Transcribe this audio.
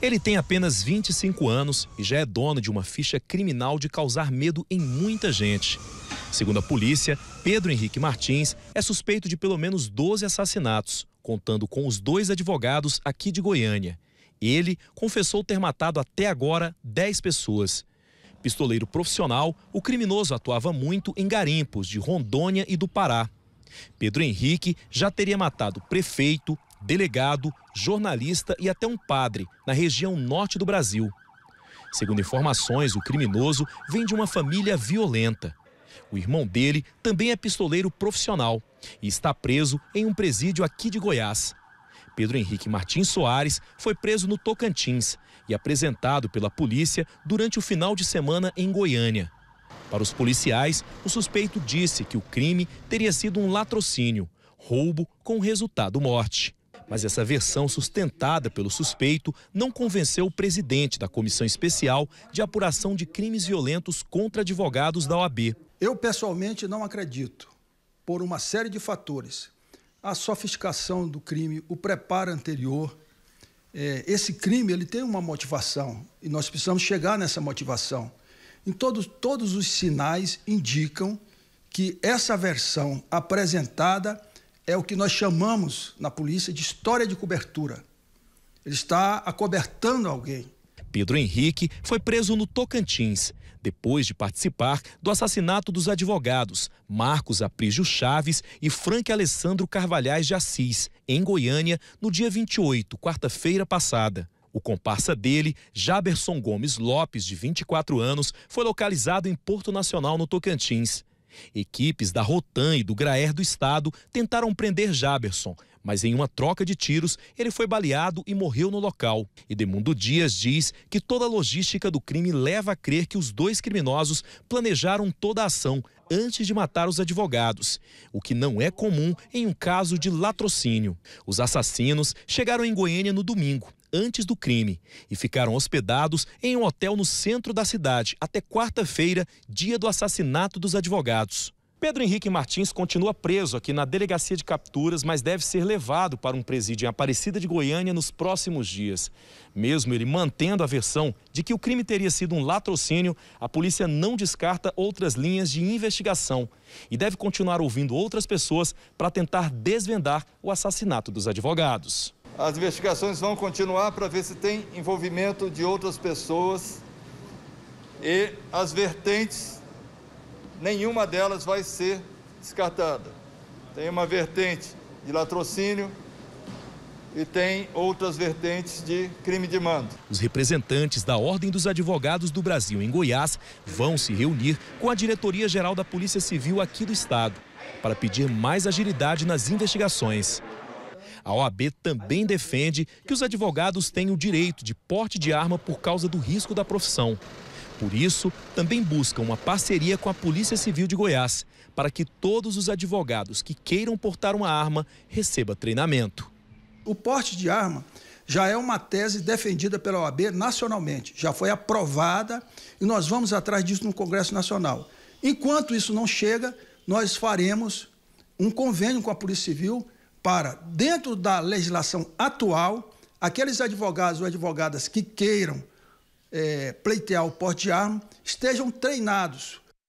Ele tem apenas 25 anos e já é dono de uma ficha criminal de causar medo em muita gente. Segundo a polícia, Pedro Henrique Martins é suspeito de pelo menos 12 assassinatos, contando com os 2 advogados aqui de Goiânia. Ele confessou ter matado até agora 10 pessoas. Pistoleiro profissional, o criminoso atuava muito em garimpos de Rondônia e do Pará. Pedro Henrique já teria matado prefeito, delegado, jornalista e até um padre na região norte do Brasil. Segundo informações, o criminoso vem de uma família violenta. O irmão dele também é pistoleiro profissional e está preso em um presídio aqui de Goiás. Pedro Henrique Martins Soares foi preso no Tocantins e apresentado pela polícia durante o final de semana em Goiânia. Para os policiais, o suspeito disse que o crime teria sido um latrocínio, roubo com resultado morte. Mas essa versão sustentada pelo suspeito não convenceu o presidente da Comissão Especial de Apuração de Crimes Violentos contra Advogados da OAB. Eu pessoalmente não acredito, por uma série de fatores. A sofisticação do crime, o preparo anterior. Esse crime ele tem uma motivação e nós precisamos chegar nessa motivação. Em todos os sinais indicam que essa versão apresentada é o que nós chamamos na polícia de história de cobertura. Ele está acobertando alguém. Pedro Henrique foi preso no Tocantins, depois de participar do assassinato dos advogados Marcos Aprígio Chaves e Frank Alessandro Carvalhais de Assis, em Goiânia, no dia 28, quarta-feira passada. O comparsa dele, Jaberson Gomes Lopes, de 24 anos, foi localizado em Porto Nacional, no Tocantins. Equipes da Rotan e do Graer do Estado tentaram prender Jaberson, mas em uma troca de tiros, ele foi baleado e morreu no local. Edmundo Dias diz que toda a logística do crime leva a crer que os 2 criminosos planejaram toda a ação antes de matar os advogados, o que não é comum em um caso de latrocínio. Os assassinos chegaram em Goiânia no domingo, antes do crime, e ficaram hospedados em um hotel no centro da cidade até quarta-feira, dia do assassinato dos advogados. Pedro Henrique Martins continua preso aqui na Delegacia de Capturas, mas deve ser levado para um presídio em Aparecida de Goiânia nos próximos dias. Mesmo ele mantendo a versão de que o crime teria sido um latrocínio, a polícia não descarta outras linhas de investigação e deve continuar ouvindo outras pessoas para tentar desvendar o assassinato dos advogados. As investigações vão continuar para ver se tem envolvimento de outras pessoas e as vertentes, nenhuma delas vai ser descartada. Tem uma vertente de latrocínio e tem outras vertentes de crime de mando. Os representantes da Ordem dos Advogados do Brasil em Goiás vão se reunir com a Diretoria-Geral da Polícia Civil aqui do Estado para pedir mais agilidade nas investigações. A OAB também defende que os advogados têm o direito de porte de arma por causa do risco da profissão. Por isso, também busca uma parceria com a Polícia Civil de Goiás, para que todos os advogados que queiram portar uma arma recebam treinamento. O porte de arma já é uma tese defendida pela OAB nacionalmente, já foi aprovada e nós vamos atrás disso no Congresso Nacional. Enquanto isso não chega, nós faremos um convênio com a Polícia Civil para, dentro da legislação atual, aqueles advogados ou advogadas que queiram pleitear o porte de arma estejam treinados